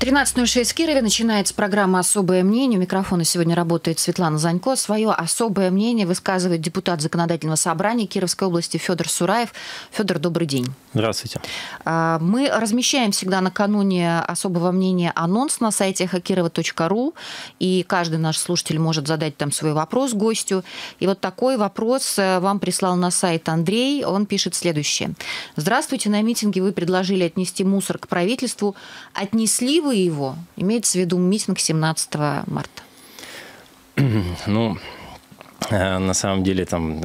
13:06 в Кирове. Начинается программа «Особое мнение». У микрофона сегодня работает Светлана Занько. Свое особое мнение высказывает депутат Законодательного собрания Кировской области Федор Сураев. Федор, добрый день. Здравствуйте. Мы размещаем всегда накануне особого мнения анонс на сайте эхокирова.ру. И каждый наш слушатель может задать там свой вопрос гостю. И вот такой вопрос вам прислал на сайт Андрей. Он пишет следующее. Здравствуйте. На митинге вы предложили отнести мусор к правительству. Отнесли вы его? Имеется в виду митинг 17 марта. Ну, на самом деле, там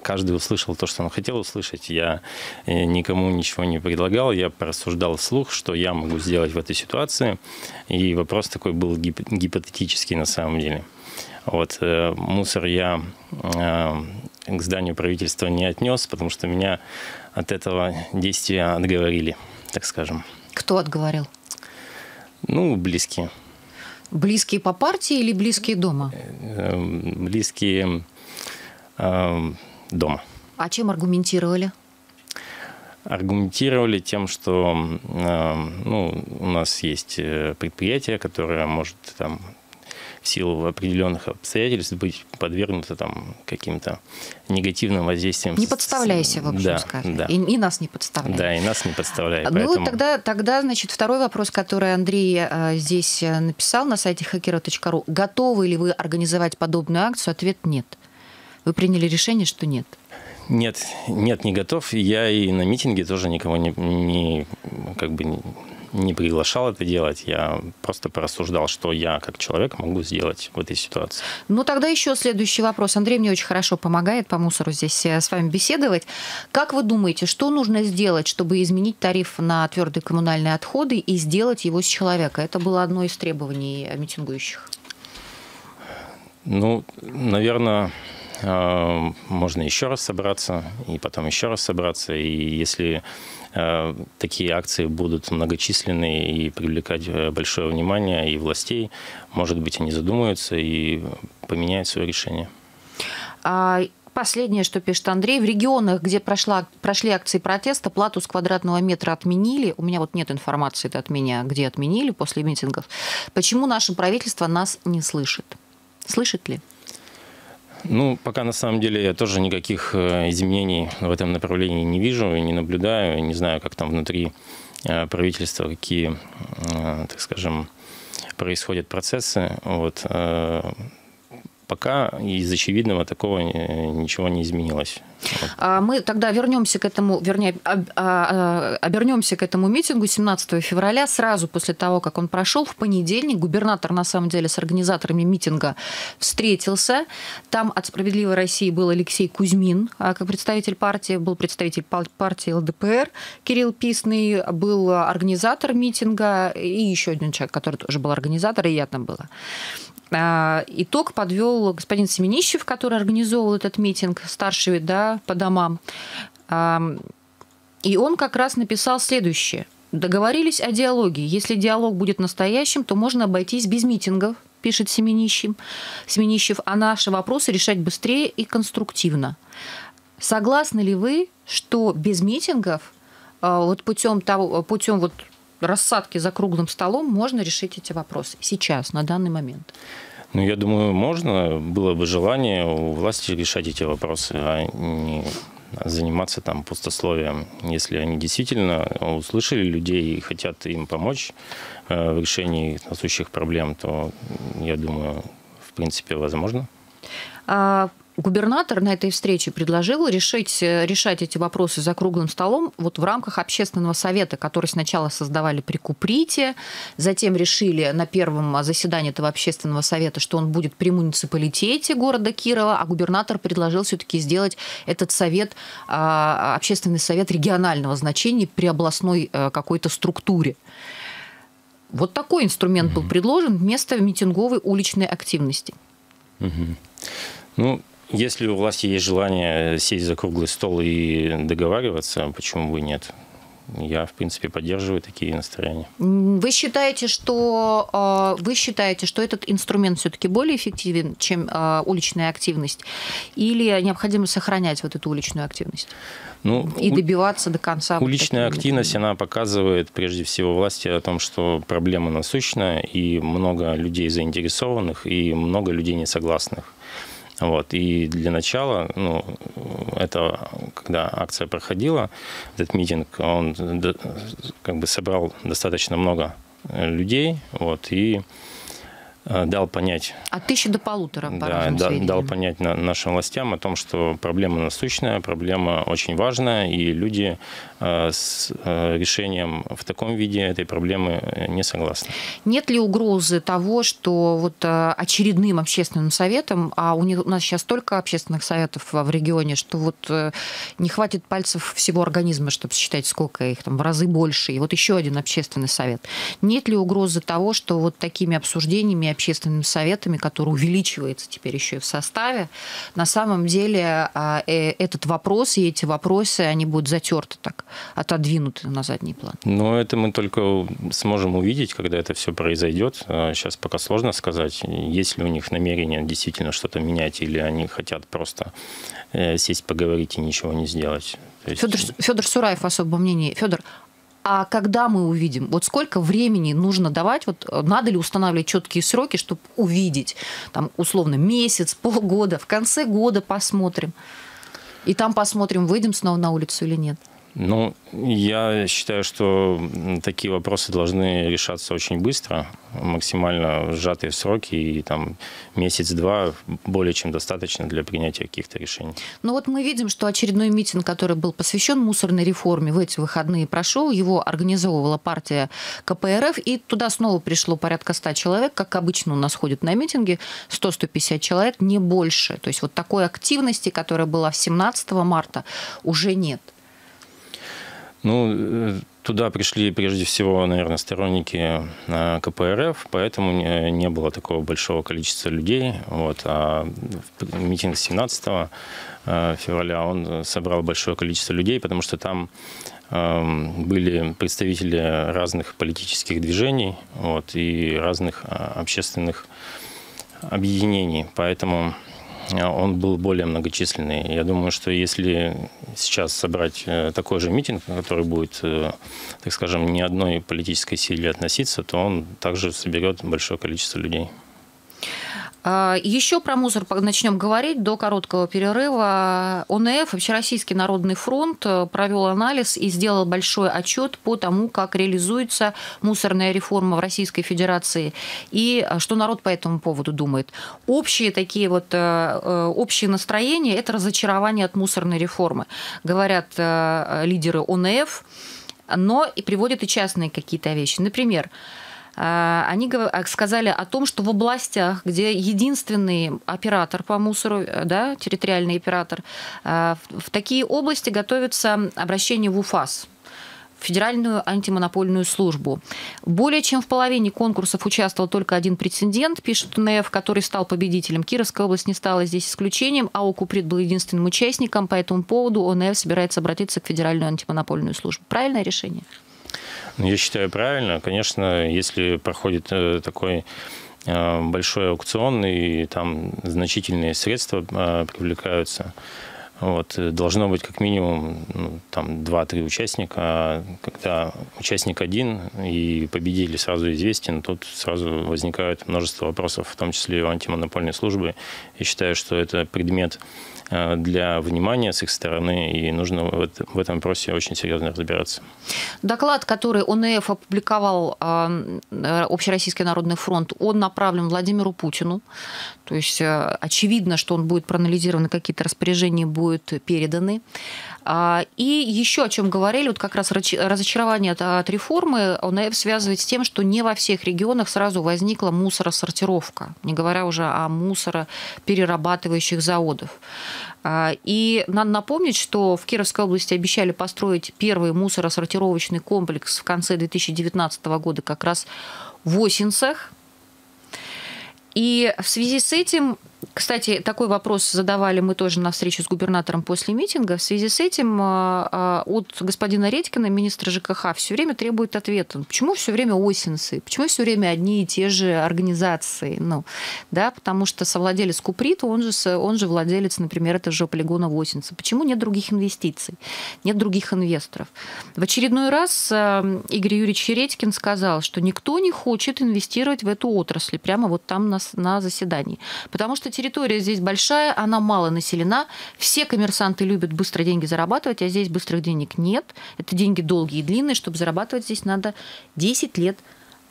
каждый услышал то, что он хотел услышать. Я никому ничего не предлагал. Я порассуждал вслух, что я могу сделать в этой ситуации. И вопрос такой был гипотетический на самом деле. Вот, мусор я к зданию правительства не отнес, потому что меня от этого действия отговорили, так скажем. Кто отговорил? Ну, близкие. Близкие по партии или близкие дома? Близкие дома. А чем аргументировали? Аргументировали тем, что ну, у нас есть предприятие, которое может там, в силу определенных обстоятельств быть подвергнуто там, каким-то негативным воздействием. Не подставляйся, в общем, да, скажем. Да. И нас не подставляй. Да, и нас не подставляй. Ну, поэтому... тогда, значит, второй вопрос, который Андрей здесь написал на сайте hacker.ru. Готовы ли вы организовать подобную акцию? Ответ – нет. Вы приняли решение, что нет. Нет, нет, не готов. Я и на митинге тоже никого не приглашал это делать, я просто порассуждал, что я как человек могу сделать в этой ситуации. Ну, тогда еще следующий вопрос. Андрей мне очень хорошо помогает по мусору здесь с вами беседовать. Как вы думаете, что нужно сделать, чтобы изменить тариф на твердые коммунальные отходы и сделать его с человека? Это было одно из требований митингующих. Ну, наверное, можно еще раз собраться, и потом еще раз собраться, и если... такие акции будут многочисленные и привлекать большое внимание и властей. Может быть, они задумаются и поменяют свое решение. Последнее, что пишет Андрей. В регионах, где прошли акции протеста, плату с квадратного метра отменили. У меня вот нет информации от меня, где отменили после митингов. Почему наше правительство нас не слышит? Слышит ли? Ну, пока на самом деле я тоже никаких изменений в этом направлении не вижу и не наблюдаю. Не знаю, как там внутри правительства, какие, так скажем, происходят процессы. Вот. Пока из очевидного такого ничего не изменилось. Мы тогда обернемся к этому митингу 17 февраля. Сразу после того, как он прошел, в понедельник губернатор, на самом деле, с организаторами митинга встретился. Там от «Справедливой России» был Алексей Кузьмин, как представитель партии, был представитель партии ЛДПР Кирилл Писный, был организатор митинга и еще один человек, который тоже был организатор, и я там была. Итог подвел господин Семенищев, который организовал этот митинг, старший, да, по домам. И он как раз написал следующее. Договорились о диалоге. Если диалог будет настоящим, то можно обойтись без митингов, пишет Семенищев. А наши вопросы решать быстрее и конструктивно. Согласны ли вы, что без митингов, вот путем вот рассадки за круглым столом можно решить эти вопросы сейчас, на данный момент? Ну, я думаю, можно. Было бы желание у власти решать эти вопросы, а не заниматься там пустословием. Если они действительно услышали людей и хотят им помочь в решении насущих проблем, то, я думаю, в принципе, возможно. Губернатор на этой встрече предложил решать эти вопросы за круглым столом вот в рамках общественного совета, который сначала создавали при КПРФ, затем решили на первом заседании этого общественного совета, что он будет при муниципалитете города Кирова, а губернатор предложил все-таки сделать этот совет, общественный совет регионального значения при областной какой-то структуре. Вот такой инструмент был предложен вместо митинговой уличной активности. Ну, если у власти есть желание сесть за круглый стол и договариваться, почему бы и нет? я, в принципе, поддерживаю такие настроения. Вы считаете, что этот инструмент все-таки более эффективен, чем уличная активность? Или необходимо сохранять вот эту уличную активность? Ну, и добиваться до конца? Уличная активность, она показывает, прежде всего, власти о том, что проблема насущная, и много людей заинтересованных, и много людей несогласных. Вот. И для начала, ну, это, когда акция проходила, этот митинг, он как бы собрал достаточно много людей, вот, и дал понять... От 1000 до 1,5, по разным сведениям. Дал понять нашим властям о том, что проблема насущная, проблема очень важная, и люди с решением в таком виде этой проблемы не согласны. Нет ли угрозы того, что вот очередным общественным советом, а у нас сейчас столько общественных советов в регионе, что вот не хватит пальцев всего организма, чтобы считать, сколько их там, в разы больше, и вот еще один общественный совет. Нет ли угрозы того, что вот такими обсуждениями, общественными советами, которые увеличиваются теперь еще и в составе, на самом деле этот вопрос и эти вопросы, они будут затерты так, отодвинуты на задний план? Но это мы только сможем увидеть, когда это все произойдет. Сейчас пока сложно сказать, есть ли у них намерение действительно что-то менять, или они хотят просто сесть, поговорить и ничего не сделать. Федор Сураев, особое мнение. Федор, а когда мы увидим, вот сколько времени нужно давать, вот надо ли устанавливать четкие сроки, чтобы увидеть, там, условно, месяц, полгода, в конце года посмотрим, и там посмотрим, выйдем снова на улицу или нет? Ну, я считаю, что такие вопросы должны решаться очень быстро, максимально сжатые сроки, и там месяц-два более чем достаточно для принятия каких-то решений. Ну вот мы видим, что очередной митинг, который был посвящен мусорной реформе, в эти выходные прошел, его организовывала партия КПРФ, и туда снова пришло порядка 100 человек, как обычно у нас ходят на митинги, 100-150 человек, не больше. То есть вот такой активности, которая была 17 марта, уже нет. Ну, туда пришли прежде всего, наверное, сторонники КПРФ, поэтому не было такого большого количества людей. Вот. А митинг 17 февраля, он собрал большое количество людей, потому что там были представители разных политических движений, вот, и разных общественных объединений. Поэтому он был более многочисленный. Я думаю, что если сейчас собрать такой же митинг, который будет, так скажем, ни одной политической силе относиться, то он также соберет большое количество людей. Еще про мусор начнем говорить до короткого перерыва. ОНФ, Общероссийский народный фронт, провел анализ и сделал большой отчет по тому, как реализуется мусорная реформа в Российской Федерации и что народ по этому поводу думает. Общие настроения – это разочарование от мусорной реформы, говорят лидеры ОНФ, но и приводят и частные какие-то вещи. Например, они сказали о том, что в областях, где единственный оператор по мусору, да, территориальный оператор, в такие области готовится обращение в УФАС, Федеральную антимонопольную службу. Более чем в половине конкурсов участвовал только один претендент, пишет ОНФ, который стал победителем. Кировская область не стала здесь исключением, а ОКУПРИТ был единственным участником. По этому поводу ОНФ собирается обратиться к Федеральную антимонопольную службу. Правильное решение? Я считаю, правильно. Конечно, если проходит такой большой аукцион, и там значительные средства привлекаются, вот, должно быть как минимум, ну, там 2-3 участника. А когда участник один и победитель сразу известен, тут сразу возникает множество вопросов, в том числе и у антимонопольной службы. Я считаю, что это предмет для внимания с их стороны, и нужно в этом вопросе очень серьезно разбираться. Доклад, который ОНФ опубликовал, Общероссийский народный фронт, он направлен Владимиру Путину. То есть очевидно, что он будет проанализирован, какие-то распоряжения будут переданы. И еще о чем говорили, вот как раз разочарование от реформы ОНФ связывает с тем, что не во всех регионах сразу возникла мусоросортировка, не говоря уже о мусороперерабатывающих заводов. И надо напомнить, что в Кировской области обещали построить первый мусоросортировочный комплекс в конце 2019 года как раз в Осенцах. И в связи с этим Кстати, такой вопрос задавали мы тоже на встрече с губернатором после митинга. В связи с этим от господина Редькина, министра ЖКХ, все время требует ответа. Почему все время осенцы? Почему все время одни и те же организации? Ну, да, потому что совладелец КУПРИТа, он же владелец, например, этого же полигона в Осенце. Почему нет других инвестиций? Нет других инвесторов? В очередной раз Игорь Юрьевич Редькин сказал, что никто не хочет инвестировать в эту отрасль прямо вот там на заседании. Потому что территория здесь большая, она мало населена, все коммерсанты любят быстро деньги зарабатывать, а здесь быстрых денег нет. Это деньги долгие и длинные, чтобы зарабатывать здесь надо 10 лет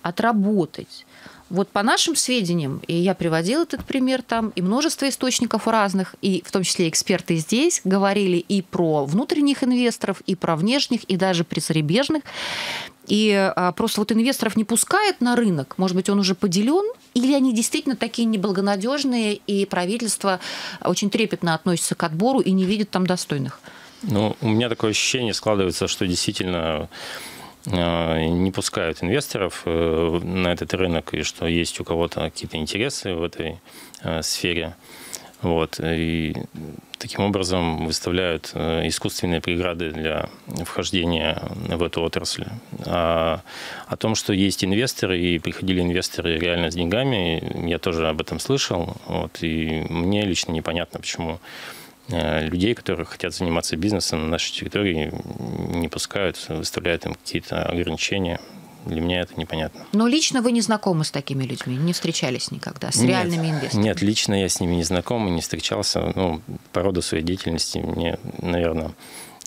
отработать. Вот по нашим сведениям, и я приводила этот пример там, и множество источников разных, и в том числе эксперты здесь говорили и про внутренних инвесторов, и про внешних, и даже при зарубежных. И просто вот инвесторов не пускают на рынок, может быть, он уже поделен, или они действительно такие неблагонадежные, и правительство очень трепетно относится к отбору и не видит там достойных? Ну, у меня такое ощущение складывается, что действительно не пускают инвесторов на этот рынок, и что есть у кого-то какие-то интересы в этой сфере. Вот. И таким образом выставляют искусственные преграды для вхождения в эту отрасль. А о том, что есть инвесторы, и приходили инвесторы реально с деньгами, я тоже об этом слышал. Вот. И мне лично непонятно, почему людей, которые хотят заниматься бизнесом на нашей территории, не пускают, выставляют им какие-то ограничения. Для меня это непонятно. Но лично вы не знакомы с такими людьми? Не встречались никогда с реальными инвесторами? Нет, лично я с ними не знаком и не встречался. Ну, по роду своей деятельности мне, наверное,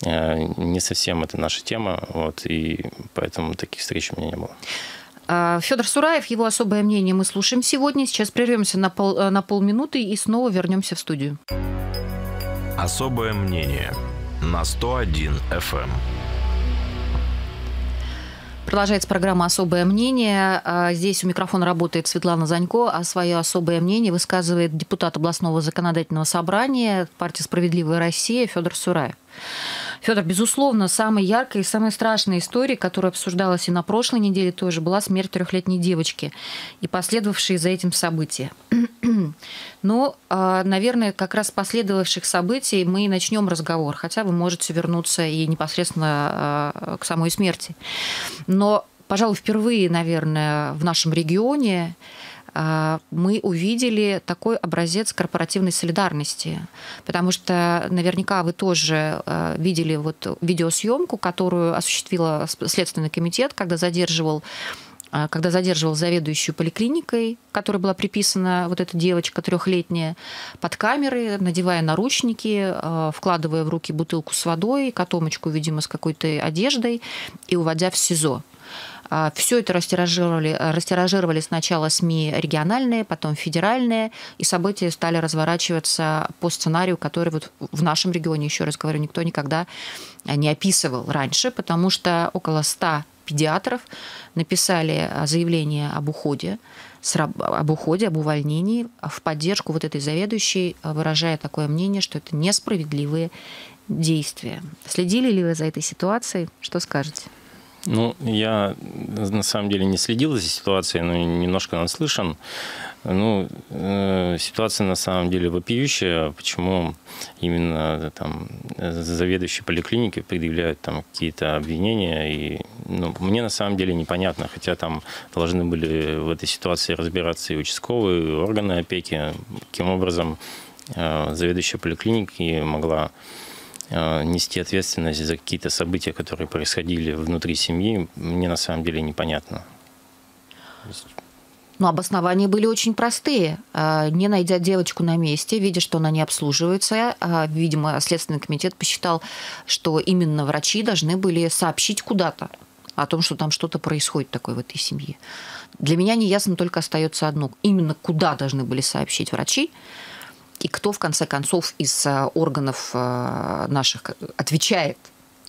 не совсем это наша тема. Вот, и поэтому таких встреч у меня не было. Федор Сураев, его особое мнение мы слушаем сегодня. Сейчас прервемся на полминуты и снова вернемся в студию. Особое мнение на 101 FM. Продолжается программа «Особое мнение». Здесь у микрофона работает Светлана Занько, а свое особое мнение высказывает депутат областного законодательного собрания партии «Справедливая Россия» Федор Сураев. Федор, безусловно, самой яркой и самой страшной историей, которая обсуждалась и на прошлой неделе тоже, была смерть 3-летней девочки и последовавшие за этим события. Но, наверное, как раз с последовавших событий мы и начнем разговор, хотя вы можете вернуться и непосредственно к самой смерти. Но, пожалуй, впервые, наверное, в нашем регионе мы увидели такой образец корпоративной солидарности. Потому что наверняка вы тоже видели вот видеосъемку, которую осуществила Следственный комитет, когда задерживал заведующую поликлиникой, которой была приписана вот эта девочка 3-летняя, под камеры, надевая наручники, вкладывая в руки бутылку с водой, котомочку, видимо, с какой-то одеждой и уводя в СИЗО. Все это растиражировали сначала СМИ региональные, потом федеральные, и события стали разворачиваться по сценарию, который вот в нашем регионе, еще раз говорю, никто никогда не описывал раньше, потому что около 100 педиатров написали заявление об уходе, об увольнении в поддержку вот этой заведующей, выражая такое мнение, что это несправедливые действия. Следили ли вы за этой ситуацией? Что скажете? Ну, я на самом деле не следил за ситуацией, но немножко наслышан. Ну, ситуация на самом деле вопиющая. Почему именно там заведующие поликлиники предъявляют там какие-то обвинения? И, ну, мне на самом деле непонятно, хотя там должны были в этой ситуации разбираться и участковые, и органы опеки. Каким образом заведующая поликлиники могла нести ответственность за какие-то события, которые происходили внутри семьи, мне на самом деле непонятно. Но обоснования были очень простые. Не найдя девочку на месте, видя, что она не обслуживается, видимо, Следственный комитет посчитал, что именно врачи должны были сообщить куда-то о том, что там что-то происходит такое в этой семье. Для меня неясно только остается одно. Именно куда должны были сообщить врачи, и кто, в конце концов, из органов наших отвечает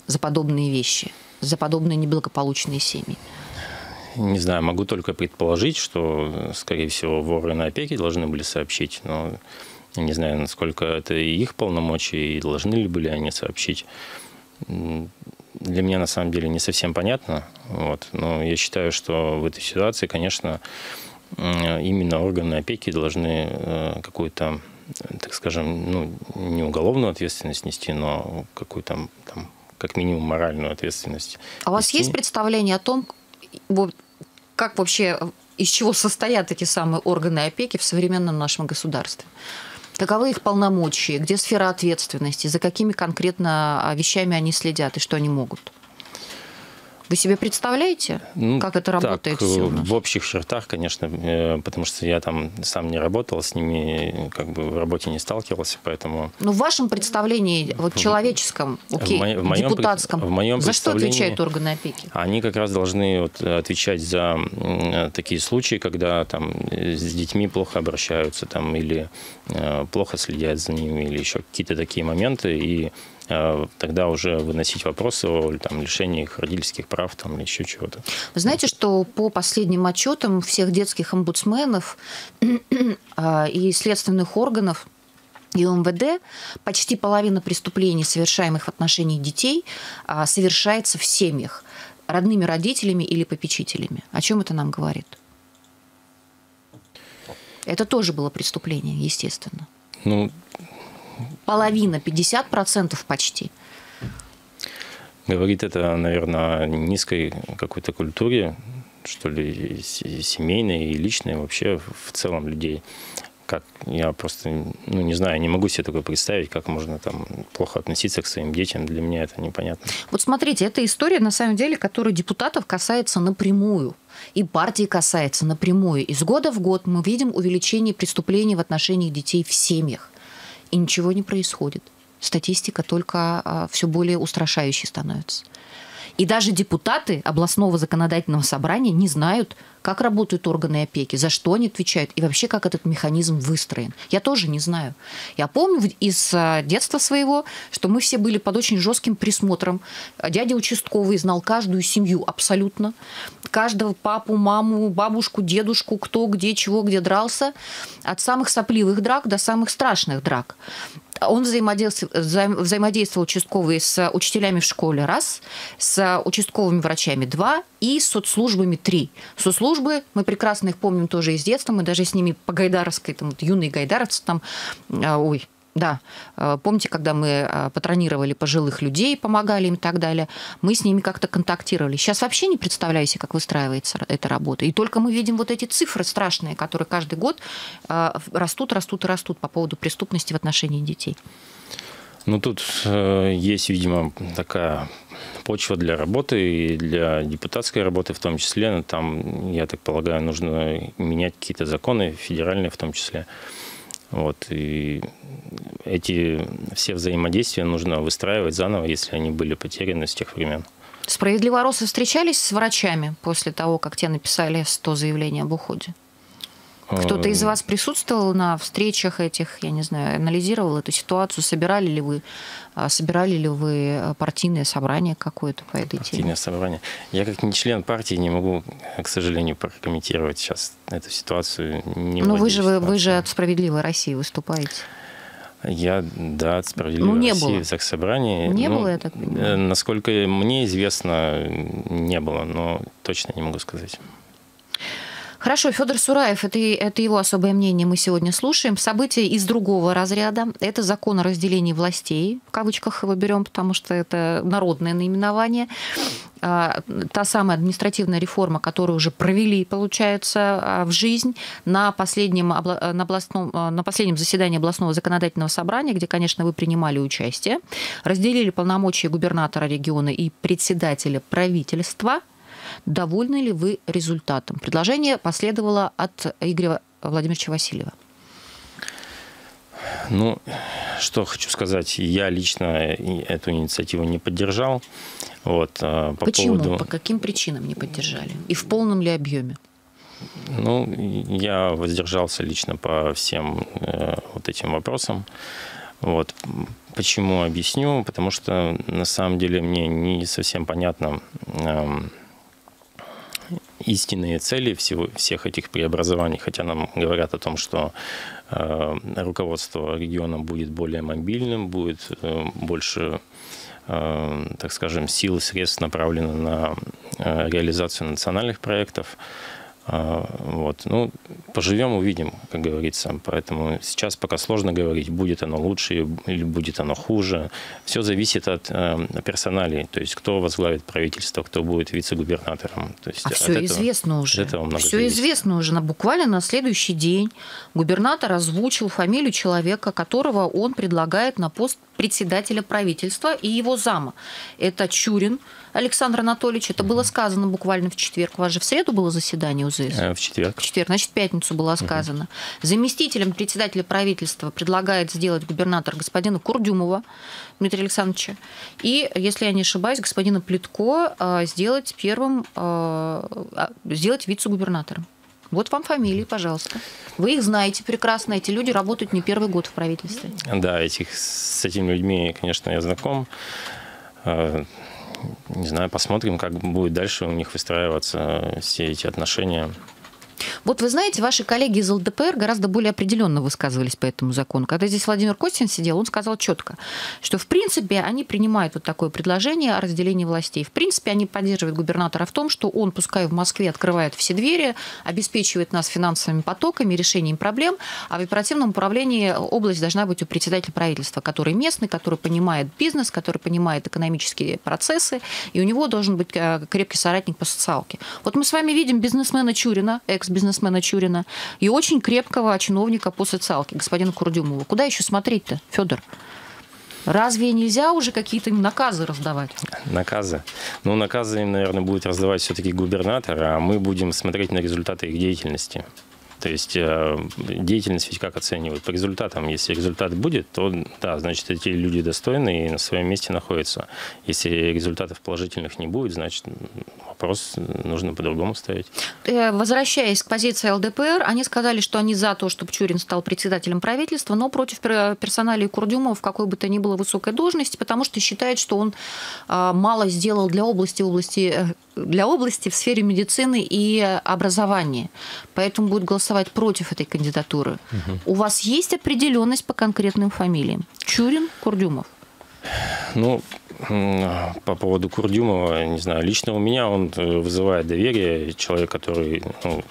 за подобные вещи, за подобные неблагополучные семьи? Не знаю, могу только предположить, что, скорее всего, в органы опеки должны были сообщить, но не знаю, насколько это и их полномочия, и должны ли были они сообщить. Для меня, на самом деле, не совсем понятно. Вот. Но я считаю, что в этой ситуации, конечно, именно органы опеки должны какую-то, так скажем, ну, не уголовную ответственность нести, но какую-то, там, как минимум, моральную ответственность. А у вас есть представление о том, как вообще, из чего состоят эти самые органы опеки в современном нашем государстве? Каковы их полномочия, где сфера ответственности, за какими конкретно вещами они следят и что они могут? Вы себе представляете, ну, как это работает так, все у нас? В общих чертах, конечно, потому что я там сам не работал, с ними как бы в работе не сталкивался, поэтому... Ну, в вашем представлении, вот человеческом, депутатском, за что отвечают органы опеки? Они как раз должны вот отвечать за такие случаи, когда там с детьми плохо обращаются, там, или плохо следят за ними, или еще какие-то такие моменты, и тогда уже выносить вопросы о там, лишении их родительских прав там, или еще чего-то. Вы знаете, что по последним отчетам всех детских омбудсменов и следственных органов и МВД почти половина преступлений, совершаемых в отношении детей, совершается в семьях родными родителями или попечителями. О чем это нам говорит? Это тоже было преступление, естественно. Ну... Половина, 50% почти. Говорит это, наверное, о низкой какой-то культуре, что ли, семейной и личной вообще в целом людей. Как я просто, ну, не знаю, не могу себе такое представить, как можно там плохо относиться к своим детям. Для меня это непонятно. Вот смотрите, эта история, на самом деле, которая депутатов касается напрямую. И партии касается напрямую. Из года в год мы видим увеличение преступлений в отношении детей в семьях. И ничего не происходит. Статистика только все более устрашающей становится. И даже депутаты областного законодательного собрания не знают, как работают органы опеки, за что они отвечают и вообще, как этот механизм выстроен. Я тоже не знаю. Я помню из детства своего, что мы все были под очень жестким присмотром. Дядя участковый знал каждую семью абсолютно. Каждого папу, маму, бабушку, дедушку, кто, где, чего, где дрался. От самых сопливых драк до самых страшных драк. Он взаимодействовал участковый с учителями в школе раз, с участковыми врачами два и с соцслужбами три. Соцслужбы, мы прекрасно их помним тоже из детства, мы даже с ними по гайдаровской, там, вот, юные гайдаровцы, там, ой, да, помните, когда мы патронировали пожилых людей, помогали им и так далее, мы с ними как-то контактировали. Сейчас вообще не представляю себе, как выстраивается эта работа. И только мы видим вот эти цифры страшные, которые каждый год растут, растут и растут по поводу преступности в отношении детей. Ну, тут есть, видимо, такая почва для работы и для депутатской работы в том числе. Но там, я так полагаю, нужно менять какие-то законы, федеральные в том числе. Вот, и эти все взаимодействия нужно выстраивать заново, если они были потеряны с тех времен. Справедливороссы встречались с врачами после того, как те написали 100 заявлений об уходе? Кто-то из вас присутствовал на встречах этих, я не знаю, анализировал эту ситуацию? Собирали ли вы партийное собрание какое-то по этой теме? Партийное собрание. Я как не член партии не могу, к сожалению, прокомментировать сейчас эту ситуацию. Но вы же от «Справедливой России» выступаете. Я, да, от «Справедливой России» в Заксобрании. Не было, я так понимаю. Насколько мне известно, не было, но точно не могу сказать. Хорошо, Федор Сураев, это его особое мнение мы сегодня слушаем. События из другого разряда. Это закон о разделении властей, в кавычках его берем, потому что это народное наименование. Та самая административная реформа, которую уже провели, получается, в жизнь на последнем заседании областного законодательного собрания, где, конечно, вы принимали участие, разделили полномочия губернатора региона и председателя правительства. Довольны ли вы результатом? Предложение последовало от Игоря Владимировича Васильева. Ну, что хочу сказать. Я лично эту инициативу не поддержал. Вот, Почему? По каким причинам не поддержали? И в полном ли объеме? Ну, я воздержался лично по всем вот этим вопросам. Вот. Почему? Объясню. Потому что, на самом деле, мне не совсем понятно... истинные цели всех этих преобразований, хотя нам говорят о том, что руководство региона будет более мобильным, будет больше, так скажем, сил и средств направлено на реализацию национальных проектов. Вот. Ну, поживем, увидим, как говорится. Поэтому сейчас пока сложно говорить, будет оно лучше или будет оно хуже. Все зависит от персоналей, то есть кто возглавит правительство, кто будет вице-губернатором. А все известно уже. Все известно уже. Буквально на следующий день губернатор озвучил фамилию человека, которого он предлагает на пост председателя правительства и его зама. Это Чурин Александр Анатольевич. Это было сказано буквально в четверг. У вас же в среду было заседание УЗ? В четверг. В четверг, значит, в пятницу было сказано. Заместителем председателя правительства предлагает сделать губернатор господина Курдюмова Дмитрия Александровича. И, если я не ошибаюсь, господина Плитко сделать первым, сделать вице-губернатором. Вот вам фамилии, пожалуйста. Вы их знаете прекрасно, эти люди работают не первый год в правительстве. Да, с этими людьми, конечно, я знаком. Не знаю, посмотрим, как будет дальше у них выстраиваться все эти отношения. Вот вы знаете, ваши коллеги из ЛДПР гораздо более определенно высказывались по этому закону. Когда здесь Владимир Костин сидел, он сказал четко, что в принципе они принимают вот такое предложение о разделении властей. В принципе они поддерживают губернатора в том, что он, пускай в Москве, открывает все двери, обеспечивает нас финансовыми потоками, решением проблем, а в оперативном управлении область должна быть у председателя правительства, который местный, который понимает бизнес, который понимает экономические процессы, и у него должен быть крепкий соратник по социалке. Вот мы с вами видим бизнесмена Чурина, экс-бизнесмена Чурина, и очень крепкого чиновника по социалке, господина Курдюмова. Куда еще смотреть-то, Федор? Разве нельзя уже какие-то наказы раздавать? Наказы? Ну, наказы, наверное, будет раздавать все-таки губернатор, а мы будем смотреть на результаты их деятельности. То есть деятельность ведь как оценивают? По результатам. Если результат будет, то да, значит, эти люди достойны и на своем месте находятся. Если результатов положительных не будет, значит, вопрос нужно по-другому ставить. Возвращаясь к позиции ЛДПР, они сказали, что они за то, чтобы Чурин стал председателем правительства, но против персоналии Курдюмова в какой бы то ни было высокой должности, потому что считают, что он мало сделал для области в сфере медицины и образования. Поэтому будет голосовать против этой кандидатуры. У вас есть определенность по конкретным фамилиям? Чурин, Курдюмов? Ну, по поводу Курдюмова, не знаю, лично у меня он вызывает доверие. Человек, который... Ну,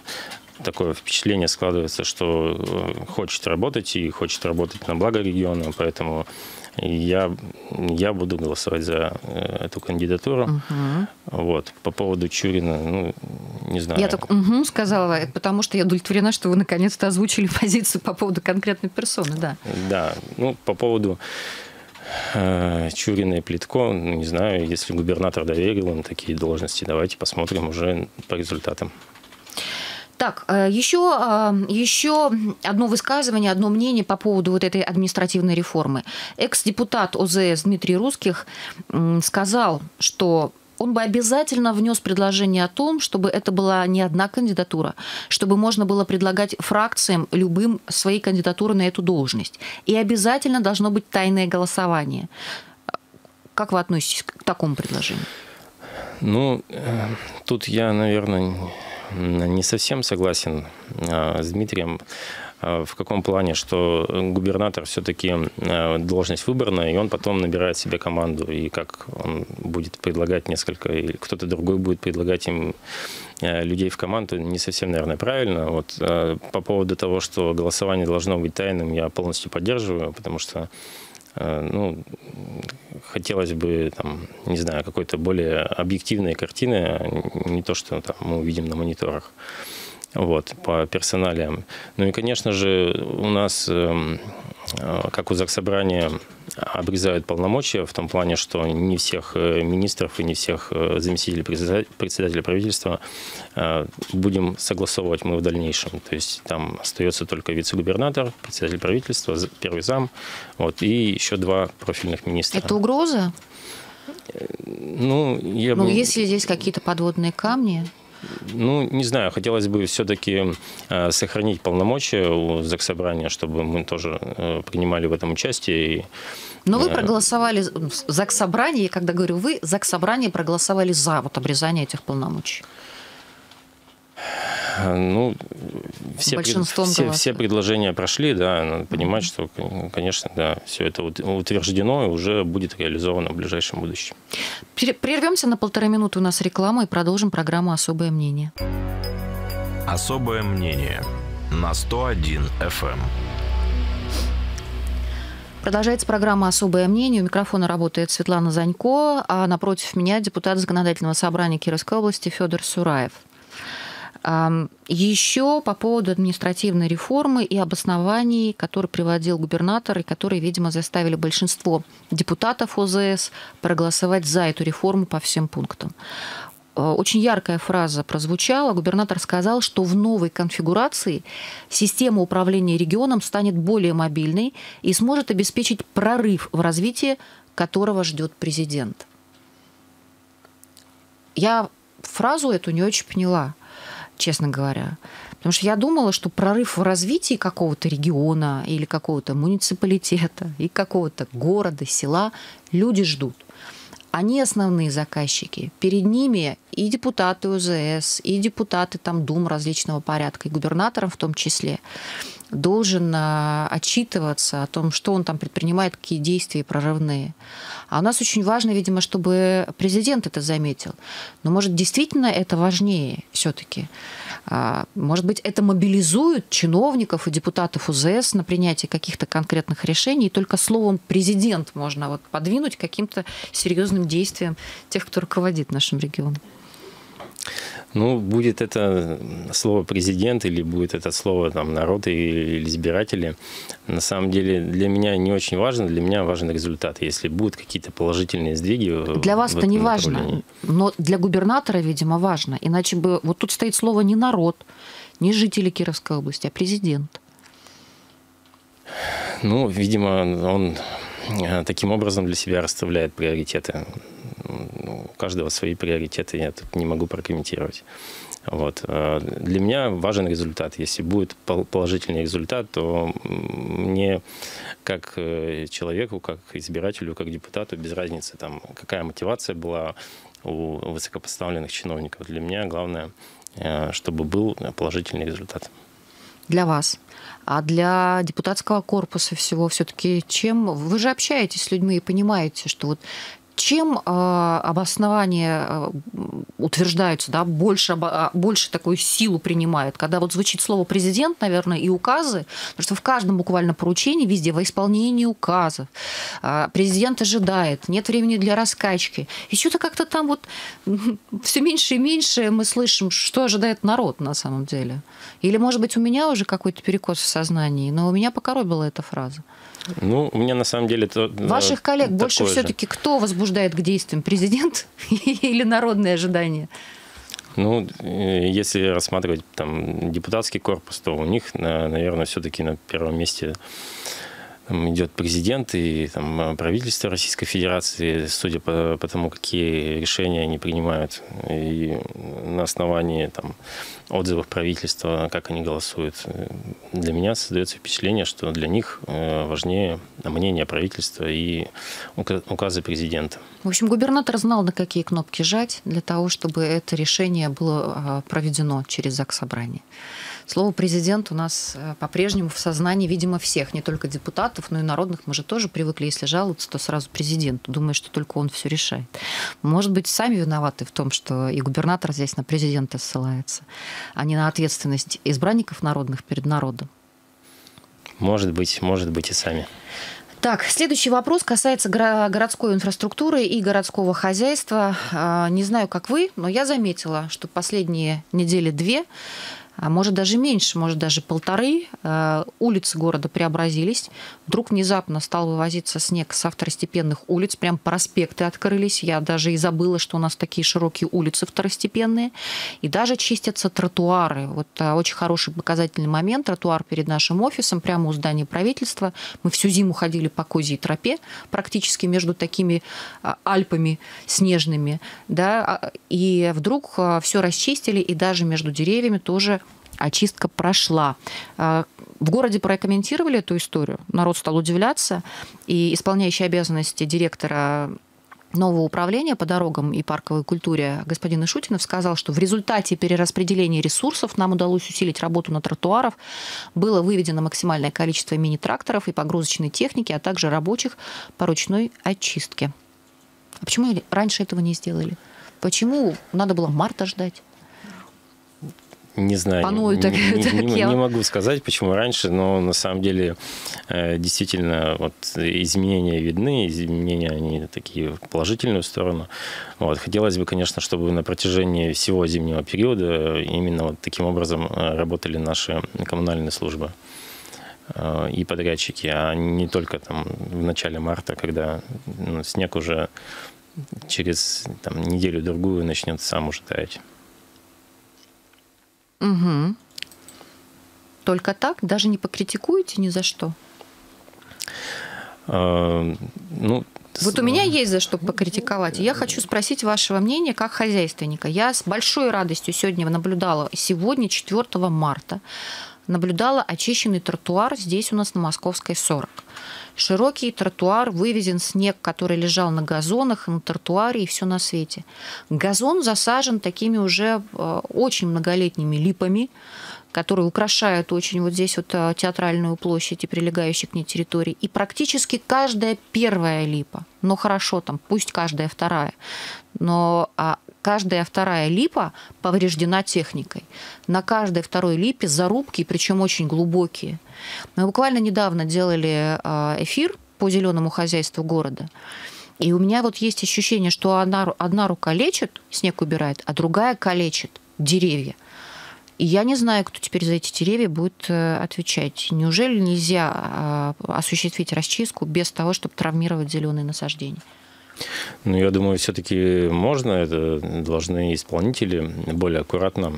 такое впечатление складывается, что хочет работать и хочет работать на благо региона, поэтому... Я буду голосовать за эту кандидатуру. Вот. По поводу Чурина, ну, не знаю. Я так сказала, потому что я удовлетворена, что вы наконец-то озвучили позицию по поводу конкретной персоны. Да, да. Ну, по поводу Чурина и Плитко, ну, не знаю, если губернатор доверил им такие должности, давайте посмотрим уже по результатам. Так, еще одно высказывание, одно мнение по поводу вот этой административной реформы. Экс-депутат ОЗС Дмитрий Русских сказал, что он бы обязательно внес предложение о том, чтобы это была не одна кандидатура, чтобы можно было предлагать фракциям любым свои кандидатуры на эту должность. И обязательно должно быть тайное голосование. Как вы относитесь к такому предложению? Ну, тут я, наверное... Не совсем согласен с Дмитрием в каком плане, что губернатор все-таки должность выборная, и он потом набирает себе команду, и как он будет предлагать несколько, или кто-то другой будет предлагать им людей в команду, не совсем, наверное, правильно. Вот по поводу того, что голосование должно быть тайным, я полностью поддерживаю, потому что, ну, хотелось бы, там, не знаю, какой-то более объективной картины, не то, что там мы увидим на мониторах, вот, по персоналиям. Ну и, конечно же, у нас, как у Заксобрания, обрезают полномочия в том плане, что не всех министров и не всех заместителей председателя правительства будем согласовывать мы в дальнейшем. То есть там остается только вице-губернатор, председатель правительства, первый зам, вот, и еще два профильных министра. Это угроза? Ну, если здесь какие-то подводные камни... Ну, не знаю, хотелось бы все-таки сохранить полномочия у Заксобрания, чтобы мы тоже принимали в этом участие. Но вы проголосовали Заксобрание, когда говорю вы, Заксобрание проголосовали за вот обрезание этих полномочий. Ну, все предложения прошли, да, надо понимать, что, конечно, да, все это утверждено и уже будет реализовано в ближайшем будущем. Прервемся на полторы минуты, у нас реклама, и продолжим программу «Особое мнение». Особое мнение на 101 FM. Продолжается программа «Особое мнение». У микрофона работает Светлана Занько, а напротив меня депутат Законодательного собрания Кировской области Федор Сураев. Еще по поводу административной реформы и обоснований, которые приводил губернатор, и которые, видимо, заставили большинство депутатов ОЗС проголосовать за эту реформу по всем пунктам. Очень яркая фраза прозвучала. Губернатор сказал, что в новой конфигурации система управления регионом станет более мобильной и сможет обеспечить прорыв в развитии, которого ждет президент. Я фразу эту не очень поняла, честно говоря. Потому что я думала, что прорыв в развитии какого-то региона или какого-то муниципалитета и какого-то города, села люди ждут. Они основные заказчики. Перед ними и депутаты ОЗС, и депутаты там, дум различного порядка, и губернатором в том числе должен отчитываться о том, что он там предпринимает, какие действия прорывные. А у нас очень важно, видимо, чтобы президент это заметил. Но, может, действительно это важнее все-таки? Может быть, это мобилизует чиновников и депутатов УЗС на принятие каких-то конкретных решений, и только словом «президент» можно вот подвинуть каким-то серьезным действием тех, кто руководит нашим регионом. Ну, будет это слово «президент» или будет это слово там, «народ» или «избиратели». На самом деле для меня не очень важно, для меня важен результат, если будут какие-то положительные сдвиги. Для вас это не важно, но для губернатора, видимо, важно. Иначе бы... Вот тут стоит слово не «народ», не «жители Кировской области», а «президент». Ну, видимо, он таким образом для себя расставляет приоритеты. У каждого свои приоритеты, я тут не могу прокомментировать. Вот. Для меня важен результат. Если будет положительный результат, то мне, как человеку, как избирателю, как депутату, без разницы, там, какая мотивация была у высокопоставленных чиновников. Для меня главное, чтобы был положительный результат. Для вас. А для депутатского корпуса всего все-таки чем? Вы же общаетесь с людьми и понимаете, что вот чем обоснование утверждаются, да, больше такую силу принимают? Когда вот звучит слово «президент», наверное, и указы, потому что в каждом буквально поручении везде во исполнении указов. Президент ожидает, нет времени для раскачки. И что-то как-то там вот все меньше и меньше мы слышим, что ожидает народ на самом деле. Или, может быть, у меня уже какой-то перекос в сознании, но у меня покоробила эта фраза. Ну, у меня на самом деле... Ваших коллег больше все-таки кто возбуждает к действиям? Президент или народные ожидания? Ну, если рассматривать там депутатский корпус, то у них, наверное, все-таки на первом месте идет президент и там, правительство Российской Федерации, судя по тому, какие решения они принимают, и на основании там, отзывов правительства, как они голосуют. Для меня создается впечатление, что для них важнее мнение правительства и указы президента. В общем, губернатор знал, на какие кнопки жать для того, чтобы это решение было проведено через акт собрания. Слово «президент» у нас по-прежнему в сознании, видимо, всех, не только депутатов, но и народных. Мы же тоже привыкли, если жаловаться, то сразу президент. Думаешь, что только он все решает. Может быть, сами виноваты в том, что и губернатор здесь на президента ссылается, а не на ответственность избранников народных перед народом. Может быть и сами. Так, следующий вопрос касается городской инфраструктуры и городского хозяйства. Не знаю, как вы, но я заметила, что последние недели две, а может даже меньше, может даже полторы, улицы города преобразились. Вдруг внезапно стал вывозиться снег со второстепенных улиц, прям проспекты открылись. Я даже и забыла, что у нас такие широкие улицы второстепенные. И даже чистятся тротуары. Вот очень хороший показательный момент. Тротуар перед нашим офисом, прямо у здания правительства. Мы всю зиму ходили по козьей тропе, практически между такими Альпами снежными. Да? И вдруг все расчистили, и даже между деревьями тоже очистка прошла. В городе прокомментировали эту историю. Народ стал удивляться. И исполняющий обязанности директора нового управления по дорогам и парковой культуре господин Шутинов сказал, что в результате перераспределения ресурсов нам удалось усилить работу на тротуарах. Было выведено максимальное количество мини-тракторов и погрузочной техники, а также рабочих по ручной очистке. А почему раньше этого не сделали? Почему надо было марта ждать? Не знаю, не могу сказать, почему раньше, но на самом деле действительно вот изменения видны, изменения они такие в положительную сторону. Вот. Хотелось бы, конечно, чтобы на протяжении всего зимнего периода именно вот таким образом работали наши коммунальные службы и подрядчики, а не только там в начале марта, когда снег уже через неделю-другую начнет сам уже таять. Угу. Только так? Даже не покритикуете ни за что? Вот у меня есть за что покритиковать. Я хочу спросить вашего мнения как хозяйственника. Я с большой радостью сегодня наблюдала, 4 марта, наблюдала очищенный тротуар здесь у нас на Московской 40. Широкий тротуар, вывезен снег, который лежал на газонах, на тротуаре и все на свете. Газон засажен такими уже очень многолетними липами, которые украшают очень вот здесь вот театральную площадь и прилегающие к ней территории. И практически каждая первая липа, ну хорошо, там пусть каждая вторая, но каждая вторая липа повреждена техникой. На каждой второй липе зарубки, причем очень глубокие. Мы буквально недавно делали эфир по зеленому хозяйству города. И у меня вот есть ощущение, что одна рука лечит, снег убирает, а другая калечит деревья. И я не знаю, кто теперь за эти деревья будет отвечать. Неужели нельзя осуществить расчистку без того, чтобы травмировать зеленые насаждения? Ну, я думаю, все-таки можно. Это должны исполнители более аккуратно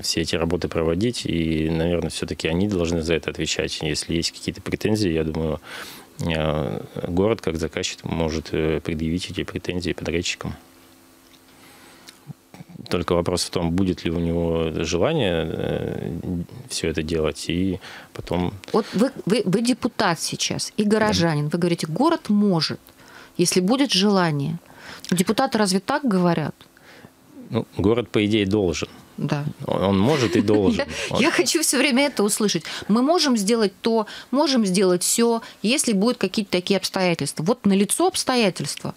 все эти работы проводить. И, наверное, все-таки они должны за это отвечать. Если есть какие-то претензии, я думаю, город как заказчик может предъявить эти претензии подрядчикам. Только вопрос в том, будет ли у него желание все это делать, и потом... Вот вы депутат сейчас и горожанин. Вы говорите, город может, если будет желание. Депутаты разве так говорят? Ну, город, по идее, должен. Да. Он может и должен. Я хочу все время это услышать. Мы можем сделать то, можем сделать все, если будут какие-то такие обстоятельства. Вот налицо обстоятельства.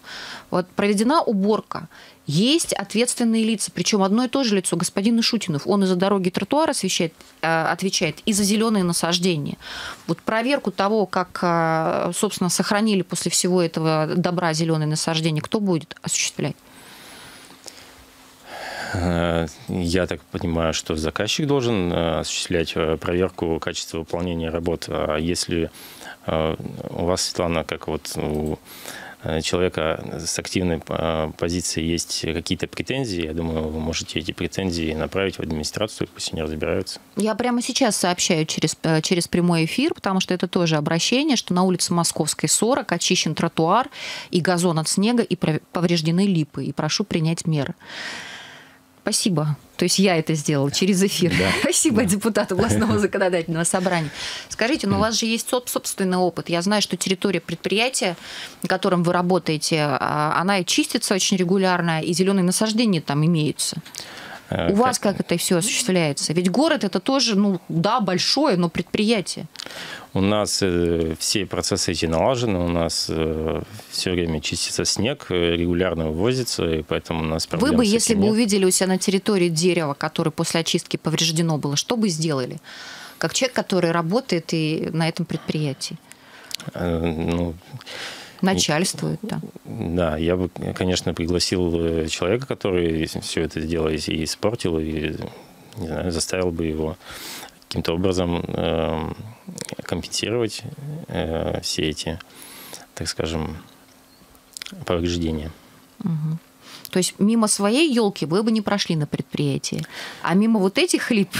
Вот проведена уборка. Есть ответственные лица, причем одно и то же лицо, господин Шутинов. Он из-за дороги тротуара отвечает, и за зеленые насаждения. Вот проверку того, как, собственно, сохранили после всего этого добра зеленые насаждения, кто будет осуществлять? Я так понимаю, что заказчик должен осуществлять проверку качества выполнения работ. А если у вас, Светлана, как вот у человека с активной позицией есть какие-то претензии, я думаю, вы можете эти претензии направить в администрацию, пусть они разбираются. Я прямо сейчас сообщаю через прямой эфир, потому что это тоже обращение, что на улице Московской 40 очищен тротуар и газон от снега, и повреждены липы, и прошу принять меры. Спасибо. То есть я это сделала через эфир. Да. Спасибо, да. Депутату областного законодательного собрания. Скажите, но у вас же есть собственный опыт. Я знаю, что территория предприятия, на котором вы работаете, она чистится очень регулярно, и зеленые насаждения там имеются. У вас как это все осуществляется? Ведь город это тоже, ну да, большое, но предприятие. У нас все процессы эти налажены, у нас все время чистится снег, регулярно вывозится, и поэтому у нас проблем. Вы бы, если бы увидели у себя на территории дерево, которое после очистки повреждено было, что бы сделали? Как человек, который работает и на этом предприятии? Начальствует, да. Да, я бы, конечно, пригласил человека, который все это дело и испортил, и, не знаю, заставил бы его каким-то образом компенсировать все эти, так скажем, повреждения. Угу. То есть мимо своей елки вы бы не прошли на предприятии, а мимо вот этих лип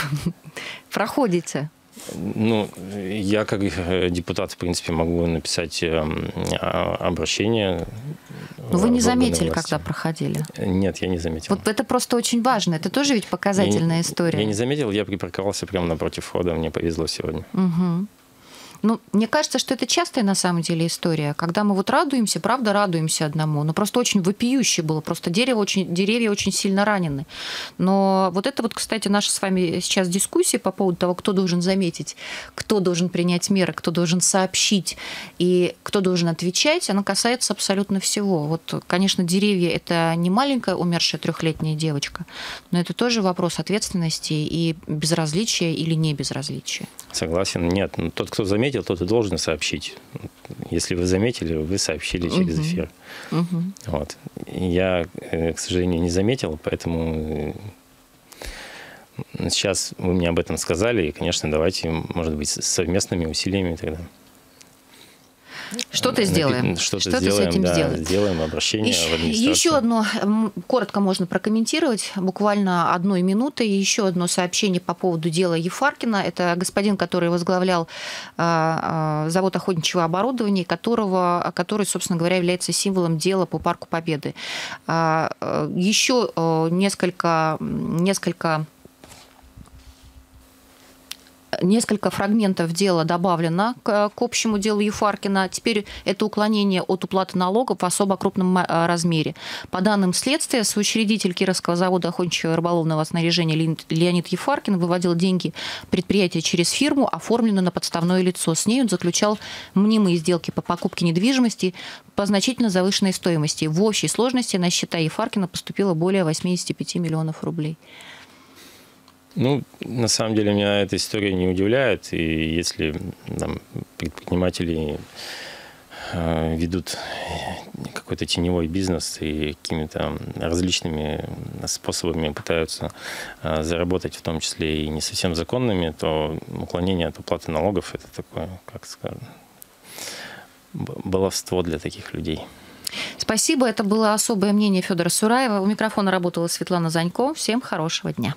проходите? Ну, я как депутат, в принципе, могу написать обращение. Но вы не заметили, когда проходили? Нет, я не заметил. Вот это просто очень важно. Это тоже ведь показательная история. Я не заметил, я припарковался прямо напротив входа. Мне повезло сегодня. Угу. Ну, мне кажется, что это частая на самом деле история, когда мы вот радуемся, правда радуемся одному, но просто очень вопиюще было, просто деревья очень сильно ранены. Но вот это вот, кстати, наша с вами сейчас дискуссия по поводу того, кто должен заметить, кто должен принять меры, кто должен сообщить и кто должен отвечать, она касается абсолютно всего. Вот, конечно, деревья – это не маленькая умершая трехлетняя девочка, но это тоже вопрос ответственности и безразличия или не безразличия. Согласен, нет. Но тот, кто заметил, тот и должен сообщить. Если вы заметили, вы сообщили через эфир. Вот. Я, к сожалению, не заметил, поэтому сейчас вы мне об этом сказали, и, конечно, давайте, может быть, совместными усилиями тогда. Что-то сделаем. Что-то сделаем, с этим сделаем обращение в администрацию. Еще одно, коротко можно прокомментировать, буквально одной минуты, еще одно сообщение по поводу дела Ефаркина. Это господин, который возглавлял завод охотничьего оборудования, который, собственно говоря, является символом дела по Парку Победы. Еще несколько фрагментов дела добавлено к общему делу Ефаркина. Теперь это уклонение от уплаты налогов в особо крупном размере. По данным следствия, соучредитель Кировского завода охотничьего рыболовного снаряжения Леонид Ефаркин выводил деньги предприятия через фирму, оформленную на подставное лицо. С ней он заключал мнимые сделки по покупке недвижимости по значительно завышенной стоимости. В общей сложности на счета Ефаркина поступило более 85 миллионов рублей. Ну, на самом деле, меня эта история не удивляет. И если там, предприниматели ведут какой-то теневой бизнес и какими-то различными способами пытаются заработать, в том числе и не совсем законными, то уклонение от уплаты налогов – это такое, как скажем, баловство для таких людей. Спасибо. Это было особое мнение Федора Сураева. У микрофона работала Светлана Занько. Всем хорошего дня.